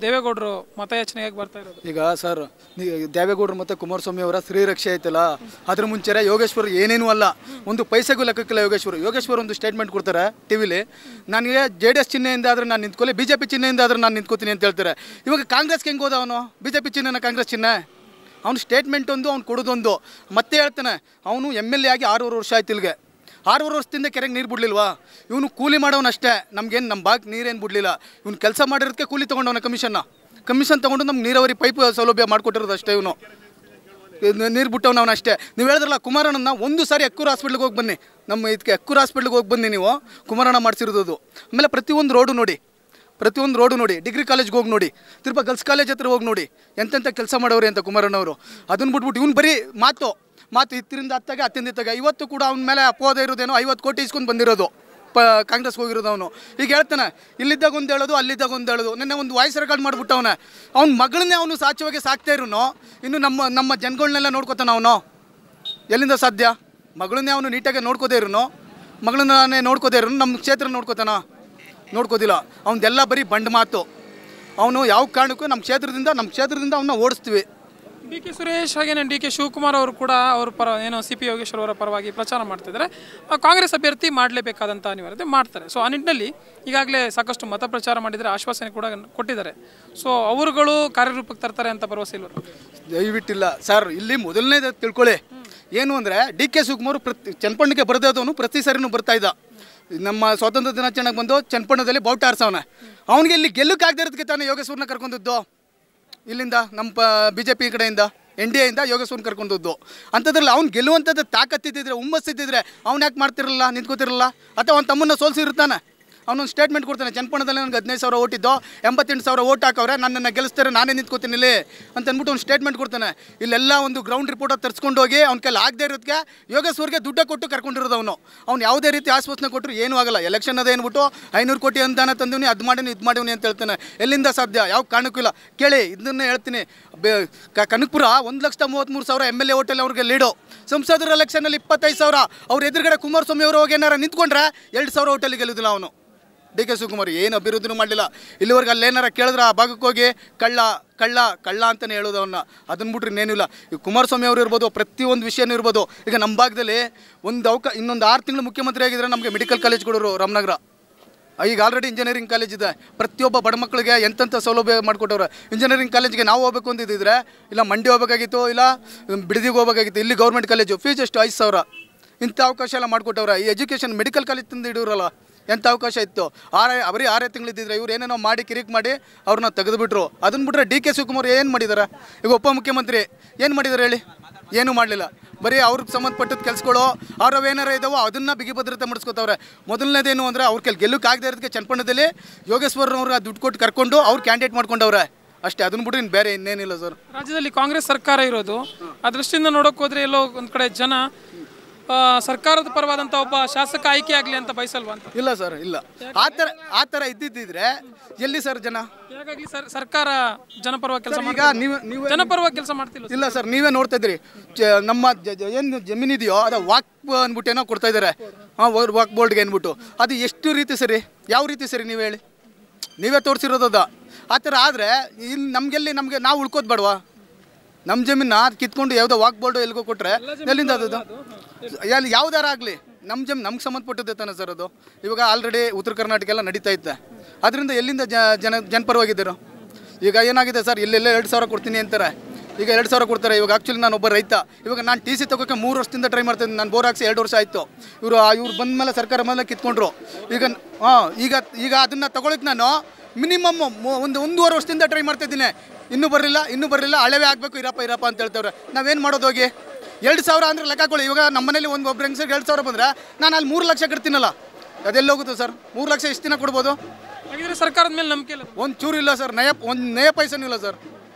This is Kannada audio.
ದೇವೇಗೌಡರು ಮತಯಾಚನೆ ಹೇಗೆ ಬರ್ತಾ ಇರೋದು? ಈಗ ಸರ್ ದೇವೇಗೌಡರು ಮತ್ತು ಕುಮಾರಸ್ವಾಮಿ ಅವರ ಶ್ರೀರಕ್ಷೆ ಐತಲ್ಲ, ಅದ್ರ ಮುಂಚೆ ಯೋಗೇಶ್ವರ್ ಏನೇನು ಅಲ್ಲ, ಒಂದು ಪೈಸೆಗೂ ಲೆಕ್ಕಕ್ಕಿಲ್ಲ. ಯೋಗೇಶ್ವರ್ ಒಂದು ಸ್ಟೇಟ್ಮೆಂಟ್ ಕೊಡ್ತಾರೆ ಟಿವಿಲಿ, ನನಗೆ ಜೆ ಡಿ ಎಸ್ ಚಿಹ್ನೆಯಿಂದ ಆದರೆ ನಾನು ನಿಂತ್ಕೊಳ್ಳಿ, ಬಿಜೆಪಿ ಚಿಹ್ನೆಯಿಂದ ಆದರೆ ನಾನು ನಿಂತ್ಕೋತೀನಿ ಅಂತ ಹೇಳ್ತಾರೆ. ಇವಾಗ ಕಾಂಗ್ರೆಸ್ಗೆ ಹೆಂಗೆ ಹೋದ ಅವನು? ಬಿಜೆಪಿ ಚಿಹ್ನೆನ ಕಾಂಗ್ರೆಸ್ ಚಿಹ್ನೆ, ಅವ್ನು ಸ್ಟೇಟ್ಮೆಂಟ್ ಒಂದು, ಅವ್ನು ಕೊಡೋದೊಂದು. ಮತ್ತೆ ಹೇಳ್ತಾನೆ ಅವನು MLA ಆಗಿ 6.5 ವರ್ಷ ಆಯ್ತು, ಇಲ್ಲಿಗೆ 6.5 ವರ್ಷದಿಂದ ಕೆರೆಗೆ ನೀರು ಬಿಡಲಿಲ್ವಾ? ಇವನು ಕೂಲಿ ಮಾಡೋನಷ್ಟೇ, ನಮಗೇನು ನಮ್ಮ ಬಾಕ್ ನೀರೇನು ಬಿಡಲಿಲ್ಲ. ಇವನು ಕೆಲಸ ಮಾಡಿರೋದಕ್ಕೆ ಕೂಲಿ ತೊಗೊಂಡವನ, ಕಮಿಷನ್ ತೊಗೊಂಡು ನಮ್ಗೆ ನೀರಾವರಿ ಪೈಪ್ ಸೌಲಭ್ಯ ಮಾಡಿಕೊಟ್ಟಿರೋದು ಅಷ್ಟೇ. ಇವನು ನೀರು ಬಿಟ್ಟವನು ಅವನಷ್ಟೇ. ನೀವು ಹೇಳಿದ್ರಲ್ಲ ಕುಮಾರಣ್ಣನ, ಒಂದು ಸಾರಿ ಅಕ್ಕೂರು ಹಾಸ್ಪಿಟ್ಲಿಗೆ ಹೋಗಿ ಬನ್ನಿ, ನಮ್ಮ ಇದಕ್ಕೆ ಅಕ್ಕೂರು ಹಾಸ್ಪಿಟ್ಲಿಗೆ ಹೋಗಿ ಬನ್ನಿ ನೀವು, ಕುಮಾರಣ್ಣ ಮಾಡಿಸಿರೋದು. ಆಮೇಲೆ ಪ್ರತಿಯೊಂದು ರೋಡು ನೋಡಿ, ಪ್ರತಿಯೊಂದು ರೋಡು ನೋಡಿ, ಡಿಗ್ರಿ ಕಾಲೇಜ್ಗೆ ಹೋಗಿ ನೋಡಿ, ತಿರುಪಾ ಗರ್ಲ್ಸ್ ಕಾಲೇಜ್ ಹತ್ರ ಹೋಗಿ ನೋಡಿ, ಎಂತೆಂಥ ಕೆಲಸ ಮಾಡೋರಿ ಅಂತ ಕುಮಾರಣ್ಣವರು. ಅದನ್ನು ಬಿಟ್ಬಿಟ್ಟು ಇವನು ಬರೀ ಮಾತು ಇತ್ತಿರಿಂದ ಅತ್ತಾಗೆ, ಅತ್ತಿಂದ ಇತ್ತಾಗೆ. ಇವತ್ತು ಕೂಡ ಅವನ ಮೇಲೆ ಅಪವಾದ ಇರೋದೇನೋ, 50 ಕೋಟಿ ಇಸ್ಕೊಂಡು ಬಂದಿರೋದು ಕಾಂಗ್ರೆಸ್ಗೆ ಹೋಗಿರೋದು ಅವನು. ಈಗ ಹೇಳ್ತಾನೆ ಇಲ್ಲಿದ್ದಾಗ ಒಂದು ಹೇಳೋದು, ಅಲ್ಲಿದ್ದಾಗ ಒಂದು ಹೇಳೋದು. ನಿನ್ನೆ ಒಂದು ವಾಯ್ಸ್ ರೆಕಾರ್ಡ್ ಮಾಡಿಬಿಟ್ಟವನೇ, ಅವ್ನ ಮಗಳನ್ನೇ ಅವನು ಸಾಚುವಾಗಿ ಸಾಕ್ತಾ ಇರೋನು, ಇನ್ನು ನಮ್ಮ ಜನಗಳನ್ನೆಲ್ಲ ನೋಡ್ಕೊತಾನೆ ಅವನು. ಎಲ್ಲಿಂದ ಸಾಧ್ಯ? ಮಗಳನ್ನೇ ಅವನು ನೀಟಾಗಿ ನೋಡ್ಕೋದೇ ಇರೋನು, ಮಗಳನ್ನೇ ನೋಡ್ಕೋದೇ ಇರೋನು, ನಮ್ಮ ಕ್ಷೇತ್ರ ನೋಡ್ಕೋತಾನ? ನೋಡ್ಕೋದಿಲ್ಲ. ಅವನದೆಲ್ಲ ಬರೀ ಬಂಡ್ ಮಾತು. ಅವನು ಯಾವ ಕಾರಣಕ್ಕೂ ನಮ್ಮ ಕ್ಷೇತ್ರದಿಂದ ಅವನ್ನ ಓಡಿಸ್ತೀವಿ. DK ಸುರೇಶ್ ಹಾಗೇನೆ DK ಶಿವಕುಮಾರ್ ಅವರು ಕೂಡ ಅವ್ರ ಪರ ಏನೋ CP ಯೋಗೇಶ್ವರ್ ಅವರ ಪರವಾಗಿ ಪ್ರಚಾರ ಮಾಡ್ತಿದ್ದಾರೆ. ಕಾಂಗ್ರೆಸ್ ಅಭ್ಯರ್ಥಿ ಮಾಡಲೇಬೇಕಾದಂಥ ಅನಿವಾರ್ಯತೆ ಮಾಡ್ತಾರೆ. ಸೊ ಆ ನಿಟ್ಟಿನಲ್ಲಿ ಈಗಾಗಲೇ ಸಾಕಷ್ಟು ಮತ ಪ್ರಚಾರ ಮಾಡಿದರೆ, ಆಶ್ವಾಸನೆ ಕೂಡ ಕೊಟ್ಟಿದ್ದಾರೆ. ಸೊ ಅವರುಗಳು ಕಾರ್ಯರೂಪಕ್ಕೆ ತರ್ತಾರೆ ಅಂತ ಭರವಸೆ ಇಲ್ವ? ದಯವಿಟ್ಟಿಲ್ಲ ಸರ್. ಇಲ್ಲಿ ಮೊದಲನೇದು ತಿಳ್ಕೊಳ್ಳಿ ಏನು ಅಂದರೆ, DK ಶಿವಕುಮಾರ್ ಚನ್ನಪಟ್ಟಣಕ್ಕೆ ಬರೆದವನು ಪ್ರತಿ ಸಾರಿನೂ ಬರ್ತಾ ಇದ್ದ. ನಮ್ಮ ಸ್ವಾತಂತ್ರ್ಯ ದಿನಾಚರಣೆಗೆ ಬಂದು ಚನ್ನಪಟ್ಟಣದಲ್ಲಿ ಬಾವುಟ ಆರಿಸೋವನೆ, ಅವನಿಗೆ ಇಲ್ಲಿ ಗೆಲ್ಲಕ್ಕಾಗದೇ ಇರೋದಕ್ಕೆ ತಾನೇ ಯೋಗೇಶ್ವರನ್ನ ಕರ್ಕೊಂಡಿದ್ದು ಇಲ್ಲಿಂದ ನಮ್ಮ BJP ಕಡೆಯಿಂದ NDAಯಿಂದ ಯೋಗೇಶ್ವರನ್ನ ಕರ್ಕೊಂಡದ್ದು. ಅಂಥದ್ರಲ್ಲಿ ಅವ್ನು ಗೆಲ್ಲುವಂಥದ್ದು ತಾಕತ್ತಿದ್ದಿದ್ರೆ, ಹುಮ್ಮಸ್ಸಿದ್ದಿದ್ರೆ ಅವ್ನು ಯಾಕೆ ಮಾಡ್ತಿರಲಿಲ್ಲ, ನಿಂತ್ಕೋತಿರಲಿಲ್ಲ? ಅಥವಾ ಅವ್ನ ತಮ್ಮನ್ನು ಸೋಲ್ಸಿರ್ತಾನೆ. ಅವನೊಂದು ಸ್ಟೇಟ್ಮೆಂಟ್ ಕೊಡ್ತಾನೆ, ಚನ್ನಪಟ್ಟಣದಲ್ಲಿ ನನಗೆ 15,000 ಓಟಿದ್ದೋ 88,000 ಓಟ್ ಹಾಕವ್ರೆ, ನನ್ನನ್ನು ಗೆಲ್ಲಿಸ್ತಾರೆ, ನಾನೇ ನಿಂತ್ಕೋತೀನಿ ಇಲ್ಲಿ ಅಂತ ಅಂದ್ಬಿಟ್ಟು ಅವ್ನು ಸ್ಟೇಟ್ಮೆಂಟ್ ಕೊಡ್ತಾನೆ. ಇಲ್ಲೆಲ್ಲ ಒಂದು ಗ್ರೌಂಡ್ ರಿಪೋರ್ಟ್ ತರಿಸ್ಕೊಂಡೋಗಿ ಅವ್ನ ಕೈಲಿ ಆಗದೆ ಇರೋದಕ್ಕೆ ಯೋಗೇಶ್ವರ್ಗೆ ದುಡ್ಡು ಕೊಟ್ಟು ಕರ್ಕೊಂಡಿರೋದು ಅವನು. ಅವ್ನು ಯಾವುದೇ ರೀತಿ ಆಶ್ವಾಸನೆ ಕೊಟ್ಟರು ಏನೂ ಆಗಲ್ಲ. ಎಲೆಕ್ಷನ್ ಅದೇನ್ಬಿಟ್ಟು 500 ಕೋಟಿ ಅನುದಾನ ತಂದಿವ್ನಿ, ಅದು ಮಾಡಿವ್ನಿ, ಇದು ಮಾಡಿವ್ನಿ ಅಂತ ಹೇಳ್ತಾನೆ. ಎಲ್ಲಿಂದ ಸಾಧ್ಯ? ಯಾವ ಕಾರಣಕ್ಕೂ ಇಲ್ಲ. ಕೇಳಿ, ಇದನ್ನೇ ಹೇಳ್ತೀನಿ, ಕನಕಪುರ 1,33,000 MLA ಓಟಲ್ಲಿ ಅವ್ರಿಗೆ ಲೀಡು, ಸಂಸದರ ಎಲೆಕ್ಷನಲ್ಲಿ 25,000. ಅವ್ರ ಎದುರುಗಡೆ ಕುಮಾರಸ್ವಾಮಿ ಅವರು ಹೋಗಿ ಏನಾರು ನಿಂತ್ಕೊಂಡ್ರೆ 2,000 ಓಟಲ್ಲಿ ಗೆಲ್ಲುದಿಲ್ಲ ಅವನು. DK ಶಿವಕುಮಾರ್ ಏನು ಅಭಿವೃದ್ಧಿನೂ ಮಾಡಲಿಲ್ಲ ಇಲ್ಲಿವರೆಗೆ. ಅಲ್ಲೇನಾರ ಕೇಳಿದ್ರೆ ಆ ಭಾಗಕ್ಕೆ ಹೋಗಿ ಕಳ್ಳ ಕಳ್ಳ ಕಳ್ಳ ಅಂತಲೇ ಹೇಳೋದು ಅವನ್ನ. ಅದನ್ನ ಬಿಟ್ರೆ ಇನ್ನೇನಿಲ್ಲ. ಈಗ ಕುಮಾರಸ್ವಾಮಿ ಅವರು ಇರ್ಬೋದು, ಪ್ರತಿಯೊಂದು ವಿಷಯನೂ ಇರ್ಬೋದು. ಈಗ ನಮ್ಮ ಭಾಗದಲ್ಲಿ ಇನ್ನೊಂದು 6 ತಿಂಗಳು ಮುಖ್ಯಮಂತ್ರಿ ಆಗಿದ್ರೆ ನಮಗೆ ಮೆಡಿಕಲ್ ಕಾಲೇಜ್ ಕೊಡೋರು ರಾಮನಗರ. ಈಗ ಆಲ್ರೆಡಿ ಇಂಜಿನಿಯರಿಂಗ್ ಕಾಲೇಜ್ ಇದೆ. ಪ್ರತಿಯೊಬ್ಬ ಬಡ ಮಕ್ಕಳಿಗೆ ಎಂತೆಂಥ ಸೌಲಭ್ಯ ಮಾಡಿಕೊಟ್ಟವ್ರೆ. ಇಂಜಿನಿಯರಿಂಗ್ ಕಾಲೇಜಿಗೆ ನಾವು ಹೋಗ್ಬೇಕು ಅಂತಿದ್ದಿದ್ರೆ ಇಲ್ಲ ಮಂಡಿ ಹೋಗ್ಬೇಕಾಗಿತ್ತು, ಇಲ್ಲ ಬಿಡದಿಗೆ ಹೋಗ್ಬೇಕಾಗಿತ್ತು. ಇಲ್ಲಿ ಗೌರ್ಮೆಂಟ್ ಕಾಲೇಜು ಫೀಸ್ ಎಷ್ಟು? 5,000. ಇಂಥ ಅವಕಾಶ ಎಲ್ಲ ಮಾಡಿಕೊಟ್ಟವ್ರೆ. ಈ ಎಜುಕೇಷನ್ ಮೆಡಿಕಲ್ ಕಾಲೇಜ್ ತಂದು ಹಿಡಿಯೋರಲ್ಲ, ಎಂಥ ಅವಕಾಶ ಇತ್ತು? ಬರೀ 6 ತಿಂಗಳು ಇದ್ದಿದ್ರೆ ಇವ್ರು ಏನೇನೋ ಮಾಡಿ ಕಿರಿಕ್ ಮಾಡಿ ಅವ್ರನ್ನ ತೆಗೆದುಬಿಟ್ರು. ಅದನ್ನ ಬಿಟ್ಟರೆ DK ಶಿವಕುಮಾರ್ ಏನು ಮಾಡಿದ್ದಾರೆ? ಈಗ ಉಪಮುಖ್ಯಮಂತ್ರಿ ಏನು ಮಾಡಿದ್ದಾರೆ ಹೇಳಿ? ಏನೂ ಮಾಡಲಿಲ್ಲ. ಬರೀ ಅವ್ರಿಗೆ ಸಂಬಂಧಪಟ್ಟದ್ದು ಕೆಲಸಗಳು ಅವ್ರವ್ ಏನಾರ ಇದ್ದಾವೋ ಅದನ್ನು ಬಿಗಿ ಭದ್ರತೆ ಮಾಡಿಸ್ಕೊತವ್ರೆ. ಮೊದಲನೇದೇನು ಅಂದರೆ, ಅವ್ರ ಕೆಲ ಗೆಲ್ಲಕ್ಕಾಗದೇ ಇರೋದಕ್ಕೆ ಚನ್ನಪಟ್ಟಣದಲ್ಲಿ ಯೋಗೇಶ್ವರ್ನವ್ರ ದುಡ್ಡು ಕೊಟ್ಟು ಕರ್ಕೊಂಡು ಅವ್ರು ಕ್ಯಾಂಡಿಡೇಟ್ ಮಾಡ್ಕೊಂಡವ್ರೆ ಅಷ್ಟೇ. ಅದನ್ನ ಬಿಟ್ಟರೆ ಇನ್ನು ಬೇರೆ ಇನ್ನೇನಿಲ್ಲ ಸರ್. ರಾಜ್ಯದಲ್ಲಿ ಕಾಂಗ್ರೆಸ್ ಸರ್ಕಾರ ಇರೋದು, ಆ ದೃಷ್ಟಿಯಿಂದ ನೋಡೋಕೆ ಹೋದರೆ ಎಲ್ಲೋ ಒಂದು ಕಡೆ ಜನ ಸರ್ಕಾರದ ಪರವಾದಂಥ ಒಬ್ಬ ಶಾಸಕ ಆಯ್ಕೆ ಆಗಲಿ ಅಂತ ಬಯಸಲ್ವಾ ಅಂತ? ಇಲ್ಲ ಸರ್, ಇಲ್ಲ. ಆ ಥರ ಇದ್ದಿದ್ದರೆ ಎಲ್ಲಿ ಸರ್ ಜನ? ಹಾಗಾಗಿ ಸರ್ ಸರ್ಕಾರ ಜನಪರವಾಗಿ ಕೆಲಸ ಮಾಡಿ, ನೀವು ಜನಪರವಾಗಿ ಕೆಲಸ ಮಾಡ್ತಿಲ್ಲ. ಇಲ್ಲ ಸರ್, ನೀವೇ ನೋಡ್ತಾ ಇದ್ರಿ, ನಮ್ಮ ಏನು ಜಮೀನಿದೆಯೋ ಅದು ವಾಕ್ ಅಂದ್ಬಿಟ್ಟು ಏನೋ ಕೊಡ್ತಾ ಇದ್ದಾರೆ, ವಾಕ್ ಬೋರ್ಡ್ಗೆ ಅಂದ್ಬಿಟ್ಟು. ಅದು ಎಷ್ಟು ರೀತಿ ಸರಿ? ಯಾವ ರೀತಿ ಸರಿ? ನೀವು ಹೇಳಿ, ನೀವೇ ತೋರಿಸಿರೋದದ. ಆ ಥರ ಆದರೆ ಇಲ್ಲಿ ನಮಗೆ ನಾವು ಉಳ್ಕೋದು ಬೇಡವಾ? ನಮ್ಮ ಜಮೀನ ಅದು ಕಿತ್ಕೊಂಡು ಯಾವುದೋ ವಾಕ್ ಬೋರ್ಡು ಎಲ್ಲಿಗೋ ಕೊಟ್ಟರೆ ಎಲ್ಲಿಂದ ಅದು? ಯಾವ್ದಾರ ಆಗಲಿ ನಮ್ಮ ಜಮೀನು ನಮ್ಗೆ ಸಂಬಂಧಪಟ್ಟದ್ದೇ ತಾನೆ ಸರ್ ಅದು. ಇವಾಗ ಆಲ್ರೆಡಿ ಉತ್ತರ ಕರ್ನಾಟಕ ಎಲ್ಲ ನಡೀತಾ ಇದ್ದೆ, ಅದರಿಂದ ಎಲ್ಲಿಂದ ಜನಪರವಾಗಿದ್ದರು? ಈಗ ಏನಾಗಿದೆ ಸರ್, ಇಲ್ಲೆಲ್ಲ 2,000 ಕೊಡ್ತೀನಿ ಅಂತಾರೆ, ಈಗ 2,000 ಕೊಡ್ತಾರೆ. ಇವಾಗ ಆ್ಯಕ್ಚುಲಿ ನಾನು ಒಬ್ಬ ರೈತ, ಇವಾಗ ನಾನು TC ತೊಗೋಕ್ಕೆ 3 ವರ್ಷದಿಂದ ಟ್ರೈ ಮಾಡ್ತೀನಿ. ನಾನು ಬೋರ್ ಹಾಕ್ಸಿ 2 ವರ್ಷ ಆಯಿತು. ಇವ್ರು ಬಂದ ಮೇಲೆ ಸರ್ಕಾರ ಮೇಲೆ ಕಿತ್ಕೊಂಡ್ರು. ಈಗ ಈಗ ಅದನ್ನು ತೊಗೊಳಕ್ಕೆ ನಾನು ಮಿನಿಮಮ್ ಒಂದು 1.5 ವರ್ಷದಿಂದ ಟ್ರೈ ಮಾಡ್ತಾಯಿದ್ದೀನಿ. ಇನ್ನೂ ಬರಲಿಲ್ಲ. ಹಳವೇ ಆಗಬೇಕು, ಇರಪ್ಪ ಅಂತ ಹೇಳ್ತವ್ರೆ. ನಾವೇನು ಮಾಡೋದೋಗಿ? 2,000 ಅಂದರೆ ಲೆಕ್ಕಾಕೊಳ್ಳಿ, ಇವಾಗ ನಮ್ಮ ಮನೇಲಿ ಒಬ್ಬ ಹೆಂಗಸರಿಗೆ 2,000 ಬಂದರೆ ನಾನು ಅಲ್ಲಿ 3 ಲಕ್ಷ ಕಟ್ತೀನಲ್ಲ, ಅದೆಲ್ಲೋಗುತ್ತೆ ಸರ್? 3 ಲಕ್ಷ ಎಷ್ಟು ದಿನ ಕೊಡ್ಬೋದು? ಹಾಗಿದ್ರೆ ಸರ್ಕಾರದ ಮೇಲೆ ನಂಬಿಕೆ ಇಲ್ಲ, ಒಂದು ಚೂರು ಇಲ್ಲ ಸರ್. ನಯ ಪೈಸನೂ ಇಲ್ಲ ಸರ್.